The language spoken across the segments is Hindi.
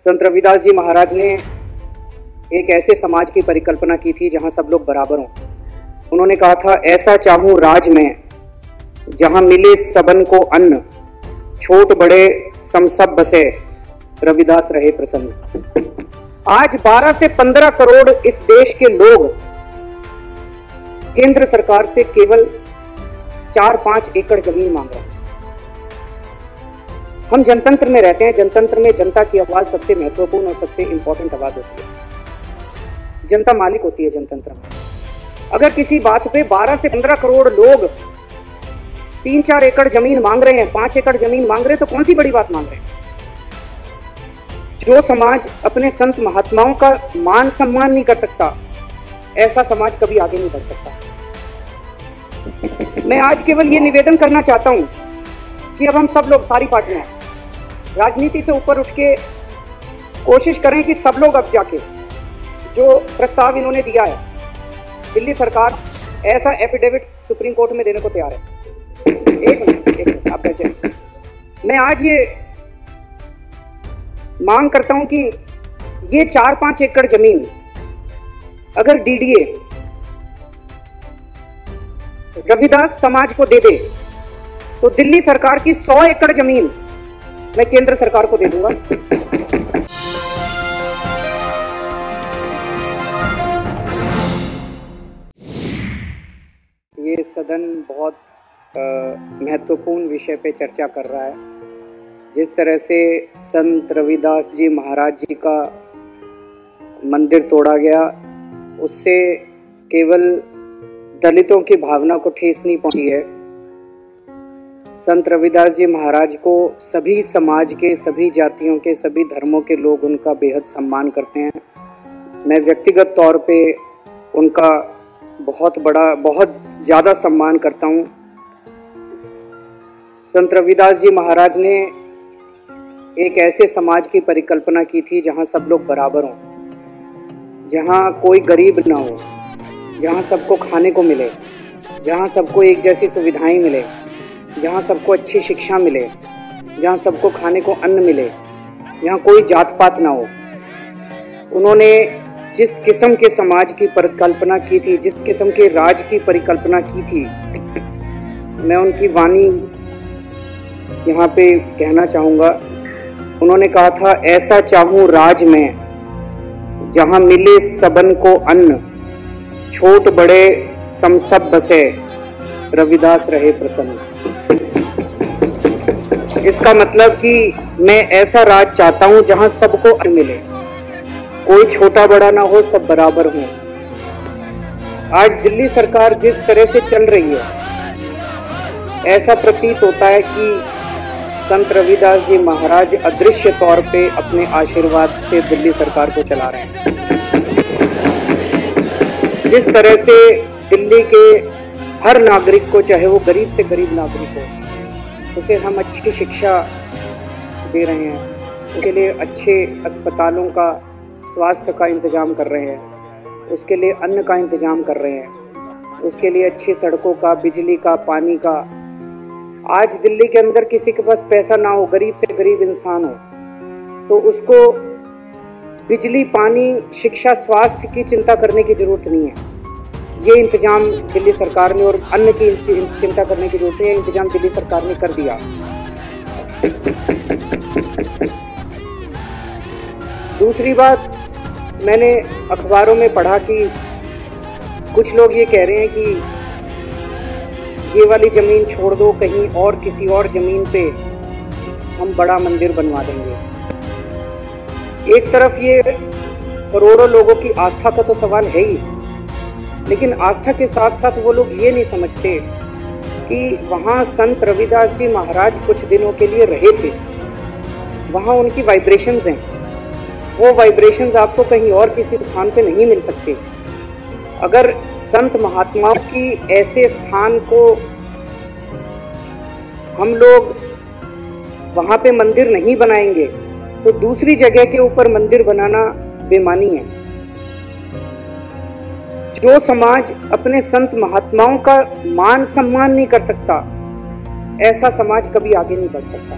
संत रविदास जी महाराज ने एक ऐसे समाज की परिकल्पना की थी जहां सब लोग बराबर हों। उन्होंने कहा था, ऐसा चाहूं राज में जहां मिले सबन को अन्न, छोट बड़े सम सब बसे, रविदास रहे प्रसन्न। आज 12 से 15 करोड़ इस देश के लोग केंद्र सरकार से केवल 4-5 एकड़ जमीन मांग रहे हैं। हम जनतंत्र में रहते हैं, जनतंत्र में जनता की आवाज सबसे महत्वपूर्ण और सबसे इंपॉर्टेंट आवाज होती है। जनता मालिक होती है जनतंत्र में। अगर किसी बात पे 12 से 15 करोड़ लोग 3-4 एकड़ जमीन मांग रहे हैं, 5 एकड़ जमीन मांग रहे हैं, तो कौन सी बड़ी बात मांग रहे हैं। जो समाज अपने संत महात्माओं का मान सम्मान नहीं कर सकता, ऐसा समाज कभी आगे नहीं बढ़ सकता। मैं आज केवल ये निवेदन करना चाहता हूँ कि अब हम सब लोग, सारी पार्टियां, राजनीति से ऊपर उठ के कोशिश करें कि सब लोग अब जाके जो प्रस्ताव इन्होंने दिया है, दिल्ली सरकार ऐसा एफिडेविट सुप्रीम कोर्ट में देने को तैयार है। एक मिनट आप बैठे। मैं आज ये मांग करता हूं कि ये 4-5 एकड़ जमीन अगर डीडीए रविदास समाज को दे दे तो दिल्ली सरकार की 100 एकड़ जमीन मैं केंद्र सरकार को दे दूंगा। ये सदन बहुत महत्वपूर्ण विषय पे चर्चा कर रहा है। जिस तरह से संत रविदास जी महाराज जी का मंदिर तोड़ा गया, उससे केवल दलितों की भावना को ठेस नहीं पहुंची है। संत रविदास जी महाराज को सभी समाज के, सभी जातियों के, सभी धर्मों के लोग उनका बेहद सम्मान करते हैं। मैं व्यक्तिगत तौर पे उनका बहुत ज़्यादा सम्मान करता हूँ। संत रविदास जी महाराज ने एक ऐसे समाज की परिकल्पना की थी जहाँ सब लोग बराबर हों, जहाँ कोई गरीब ना हो, जहाँ सबको खाने को मिले, जहाँ सबको एक जैसी सुविधाएं मिले, जहाँ सबको अच्छी शिक्षा मिले, जहाँ सबको खाने को अन्न मिले, जहाँ कोई जात पात ना हो। उन्होंने जिस किस्म के समाज की परिकल्पना की थी, जिस किस्म के राज की परिकल्पना की थी, मैं उनकी वाणी यहाँ पे कहना चाहूँगा। उन्होंने कहा था, ऐसा चाहूँ राज में जहाँ मिले सबन को अन्न, छोट बड़े सम सब बसे, रविदास रहे प्रसन्न। इसका मतलब कि मैं ऐसा राज चाहता हूँ जहाँ सबको अन्न मिले, कोई छोटा बड़ा ना हो, सब बराबर हो। आज दिल्ली सरकार जिस तरह से चल रही है, ऐसा प्रतीत होता है कि संत रविदास जी महाराज अदृश्य तौर पे अपने आशीर्वाद से दिल्ली सरकार को चला रहे हैं। जिस तरह से दिल्ली के हर नागरिक को, चाहे वो गरीब से गरीब नागरिक हो, उसे हम अच्छी शिक्षा दे रहे हैं, उसके लिए अच्छे अस्पतालों का, स्वास्थ्य का इंतजाम कर रहे हैं, उसके लिए अन्न का इंतजाम कर रहे हैं, उसके लिए अच्छी सड़कों का, बिजली का, पानी का। आज दिल्ली के अंदर किसी के पास पैसा ना हो, गरीब से गरीब इंसान हो, तो उसको बिजली, पानी, शिक्षा, स्वास्थ्य की चिंता करने की ज़रूरत नहीं है। ये इंतजाम दिल्ली सरकार ने, और अन्न की चिंता करने की जरूरत है, इंतजाम दिल्ली सरकार ने कर दिया। दूसरी बात, मैंने अखबारों में पढ़ा कि कुछ लोग ये कह रहे हैं कि ये वाली ज़मीन छोड़ दो, कहीं और किसी और ज़मीन पे हम बड़ा मंदिर बनवा देंगे। एक तरफ ये करोड़ों लोगों की आस्था का तो सवाल है ही, लेकिन आस्था के साथ साथ वो लोग ये नहीं समझते कि वहाँ संत रविदास जी महाराज कुछ दिनों के लिए रहे थे, वहाँ उनकी वाइब्रेशंस हैं। वो वाइब्रेशंस आपको कहीं और किसी स्थान पे नहीं मिल सकते। अगर संत महात्माओं की ऐसे स्थान को हम लोग वहाँ पे मंदिर नहीं बनाएंगे तो दूसरी जगह के ऊपर मंदिर बनाना बेमानी है। जो समाज अपने संत महात्माओं का मान सम्मान नहीं कर सकता, ऐसा समाज कभी आगे नहीं बढ़ सकता।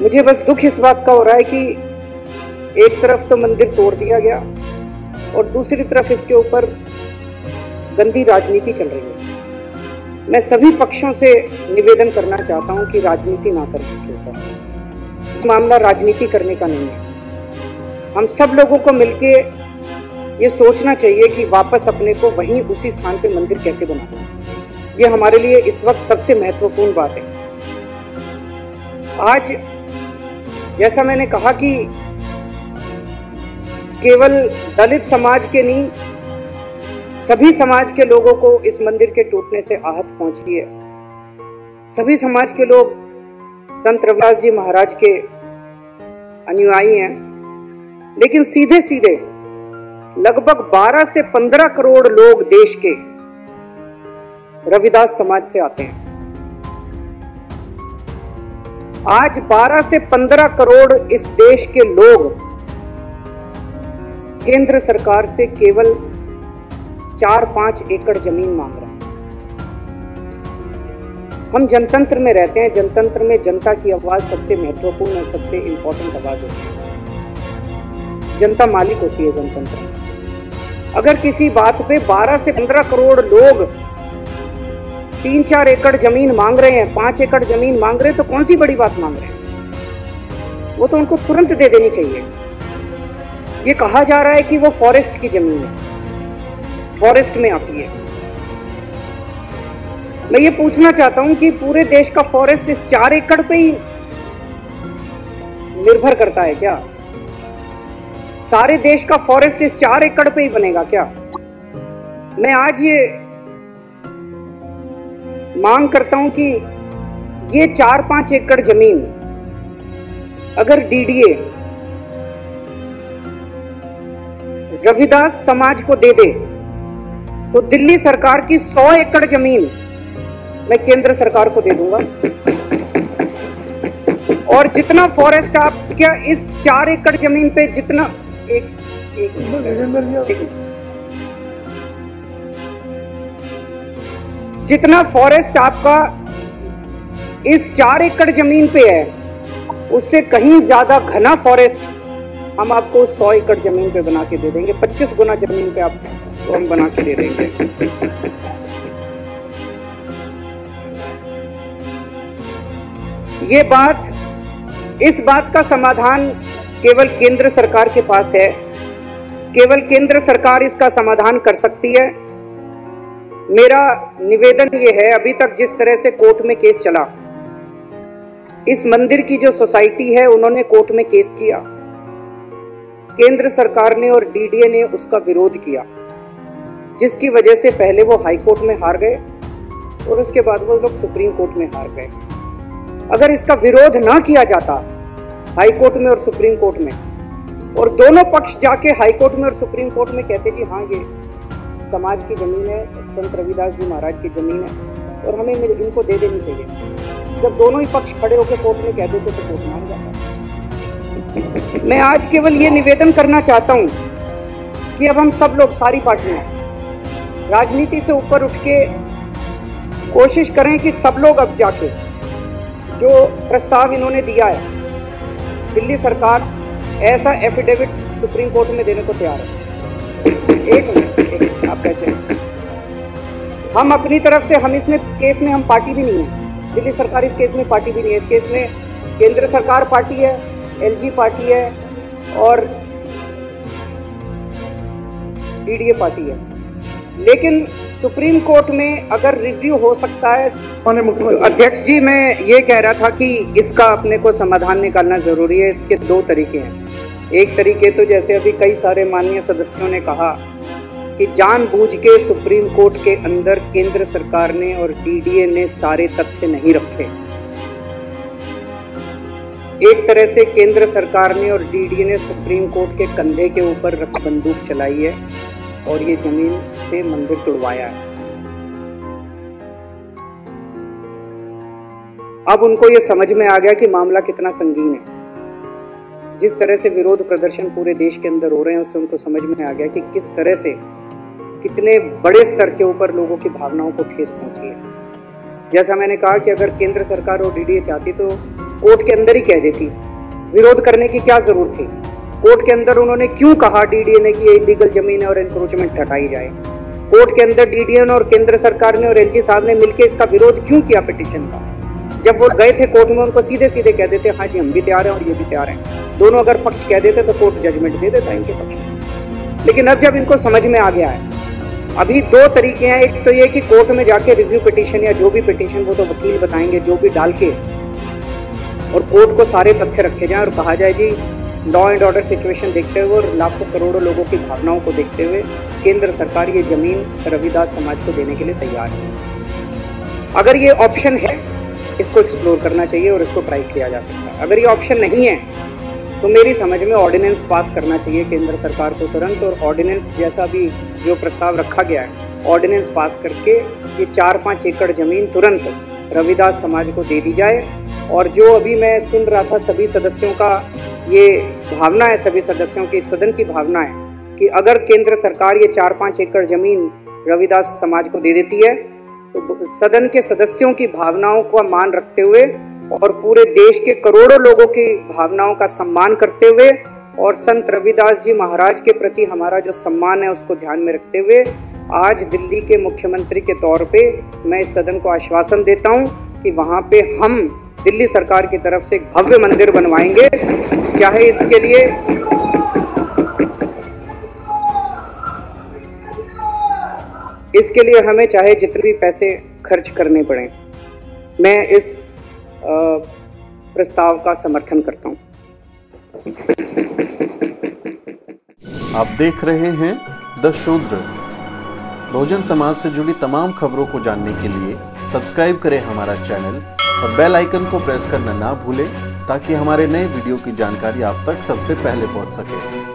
मुझे बस दुख इस बात का हो रहा है कि एक तरफ तो मंदिर तोड़ दिया गया और दूसरी तरफ इसके ऊपर गंदी राजनीति चल रही है। मैं सभी पक्षों से निवेदन करना चाहता हूं कि राजनीति ना करें इसके ऊपर। इस मामला राजनीति करने का नहीं है। हम सब लोगों को मिलके ये सोचना चाहिए कि वापस अपने को वहीं उसी स्थान पे मंदिर कैसे बनाना है। ये हमारे लिए इस वक्त सबसे महत्वपूर्ण बात है। आज जैसा मैंने कहा कि केवल दलित समाज के नहीं, सभी समाज के लोगों को इस मंदिर के टूटने से आहत पहुंची है। सभी समाज के लोग संत रविदास जी महाराज के अनुयायी हैं, लेकिन सीधे सीधे लगभग 12 से 15 करोड़ लोग देश के रविदास समाज से आते हैं। आज 12 से 15 करोड़ इस देश के लोग केंद्र सरकार से केवल 4-5 एकड़ जमीन मांग रहे हैं। हम जनतंत्र में रहते हैं। जनतंत्र में जनता की आवाज सबसे महत्वपूर्ण और सबसे इंपॉर्टेंट आवाज होती है। जनता मालिक होती है जनतंत्र में। अगर किसी बात पे 12 से 15 करोड़ लोग 3-4 एकड़ जमीन मांग रहे हैं, 5 एकड़ जमीन मांग रहे हैं, तो कौन सी बड़ी बात मांग रहे हैं? वो तो उनको तुरंत दे देनी चाहिए। ये कहा जा रहा है कि वो फॉरेस्ट की जमीन है, फॉरेस्ट में आती है। मैं ये पूछना चाहता हूं कि पूरे देश का फॉरेस्ट इस 4 एकड़ पे ही निर्भर करता है क्या? सारे देश का फॉरेस्ट इस 4 एकड़ पे ही बनेगा क्या? मैं आज ये मांग करता हूं कि ये 4-5 एकड़ जमीन अगर डीडीए रविदास समाज को दे दे तो दिल्ली सरकार की 100 एकड़ जमीन मैं केंद्र सरकार को दे दूंगा। और जितना फॉरेस्ट आप क्या इस 4 एकड़ जमीन पे जितना जितना फॉरेस्ट आपका इस 4 एकड़ जमीन पे है, उससे कहीं ज्यादा घना फॉरेस्ट हम आपको 100 एकड़ जमीन पे बना के दे देंगे। 25 गुना जमीन पे आपको हम बना के दे देंगे। ये बात, इस बात का समाधान केवल केंद्र सरकार के पास है। केवल केंद्र सरकार इसका समाधान कर सकती है। मेरा निवेदन ये है, अभी तक जिस तरह से कोर्ट में केस चला, इस मंदिर की जो सोसाइटी है उन्होंने कोर्ट में केस किया, केंद्र सरकार ने और डीडीए ने उसका विरोध किया, जिसकी वजह से पहले वो हाई कोर्ट में हार गए और उसके बाद वो लोग सुप्रीम कोर्ट में हार गए। अगर इसका विरोध ना किया जाता हाई कोर्ट में और सुप्रीम कोर्ट में, और दोनों पक्ष जाके हाई कोर्ट में और सुप्रीम कोर्ट में कहते जी हाँ ये समाज की जमीन है, संत रविदास जी महाराज की जमीन है और हमें इनको दे देनी चाहिए, जब दोनों ही पक्ष खड़े होकर कोर्ट में कह देते तो कोर्ट मान जाता। मैं आज केवल ये निवेदन करना चाहता हूं कि अब हम सब लोग, सारी पार्टियां राजनीति से ऊपर उठ के कोशिश करें कि सब लोग अब जाके जो प्रस्ताव इन्होंने दिया है, दिल्ली सरकार ऐसा एफिडेविट सुप्रीम कोर्ट में देने को तैयार है। एक मिनट आप कहें, हम अपनी तरफ से हम इसमें केस में हम पार्टी भी नहीं है, दिल्ली सरकार इस केस में पार्टी भी नहीं है। इस केस में केंद्र सरकार पार्टी है, एलजी पार्टी है और डीडीए पार्टी है। लेकिन सुप्रीम कोर्ट में अगर रिव्यू हो सकता है। अध्यक्ष जी, मैं ये कह रहा था कि इसका अपने को समाधान निकालना जरूरी है। इसके 2 तरीके हैं। एक तरीके तो जैसे अभी कई सारे माननीय सदस्यों ने कहा कि जानबूझ के सुप्रीम कोर्ट के अंदर केंद्र सरकार ने और डीडीए ने सारे तथ्य नहीं रखे। एक तरह से केंद्र सरकार ने और डीडीए ने सुप्रीम कोर्ट के कंधे के ऊपर रख बंदूक चलाई है और ये जमीन से मंदिर तुड़वाया है। अब उनको ये समझ में आ गया कि मामला कितना संगीन है। जिस तरह से विरोध प्रदर्शन पूरे देश के अंदर हो रहे हैं, उससे उनको समझ में आ गया कि किस तरह से कितने बड़े स्तर के ऊपर लोगों की भावनाओं को ठेस पहुंची है। जैसा मैंने कहा कि अगर केंद्र सरकार और डीडीए चाहती तो कोर्ट के अंदर ही कह देती, विरोध करने की क्या जरूरत थी। कोर्ट के अंदर उन्होंने क्यों कहा डीडीए ने कि ये इलीगल जमीन है और एनक्रोचमेंट हटाई जाए। कोर्ट के अंदर डीडीए ने और केंद्र सरकार ने और एलजी साहब ने मिलकर इसका विरोध क्यों किया पिटिशन का। जब वो गए थे कोर्ट में उनको सीधे सीधे कह देते हाँ जी हम भी तैयार हैं और ये भी तैयार हैं, दोनों अगर पक्ष कह देते तो कोर्ट जजमेंट दे देता इनके पक्ष में। लेकिन अब जब इनको समझ में आ गया है, अभी दो तरीके हैं। एक तो ये कि कोर्ट में जाके रिव्यू पिटीशन या जो भी पिटीशन वो तो वकील बताएंगे जो भी डाल के, और कोर्ट को सारे तथ्य रखे जाएं और कहा जाए जी लॉ एंड ऑर्डर सिचुएशन देखते हुए और लाखों करोड़ों लोगों की भावनाओं को देखते हुए केंद्र सरकार ये जमीन रविदास समाज को देने के लिए तैयार है। अगर ये ऑप्शन है इसको एक्सप्लोर करना चाहिए और इसको ट्राई किया जा सकता है। अगर ये ऑप्शन नहीं है तो मेरी समझ में ऑर्डिनेंस पास करना चाहिए केंद्र सरकार को तुरंत, और ऑर्डिनेंस जैसा भी जो प्रस्ताव रखा गया है ऑर्डिनेंस पास करके ये 4-5 एकड़ ज़मीन तुरंत रविदास समाज को दे दी जाए। और जो अभी मैं सुन रहा था सभी सदस्यों का ये भावना है, सभी सदस्यों की सदन की भावना है कि अगर केंद्र सरकार ये 4-5 एकड़ ज़मीन रविदास समाज को दे देती है तो सदन के सदस्यों की भावनाओं को मान रखते हुए और पूरे देश के करोड़ों लोगों की भावनाओं का सम्मान करते हुए और संत रविदास जी महाराज के प्रति हमारा जो सम्मान है उसको ध्यान में रखते हुए आज दिल्ली के मुख्यमंत्री के तौर पे मैं इस सदन को आश्वासन देता हूँ कि वहाँ पे हम दिल्ली सरकार की तरफ से एक भव्य मंदिर बनवाएंगे। चाहे इसके लिए हमें चाहे जितने भी पैसे खर्च करने पड़े, मैं इस प्रस्ताव का समर्थन करता हूं। आप देख रहे हैं द शूद्र। बहुजन समाज से जुड़ी तमाम खबरों को जानने के लिए सब्सक्राइब करें हमारा चैनल और बेल आइकन को प्रेस करना ना भूलें ताकि हमारे नए वीडियो की जानकारी आप तक सबसे पहले पहुंच सके।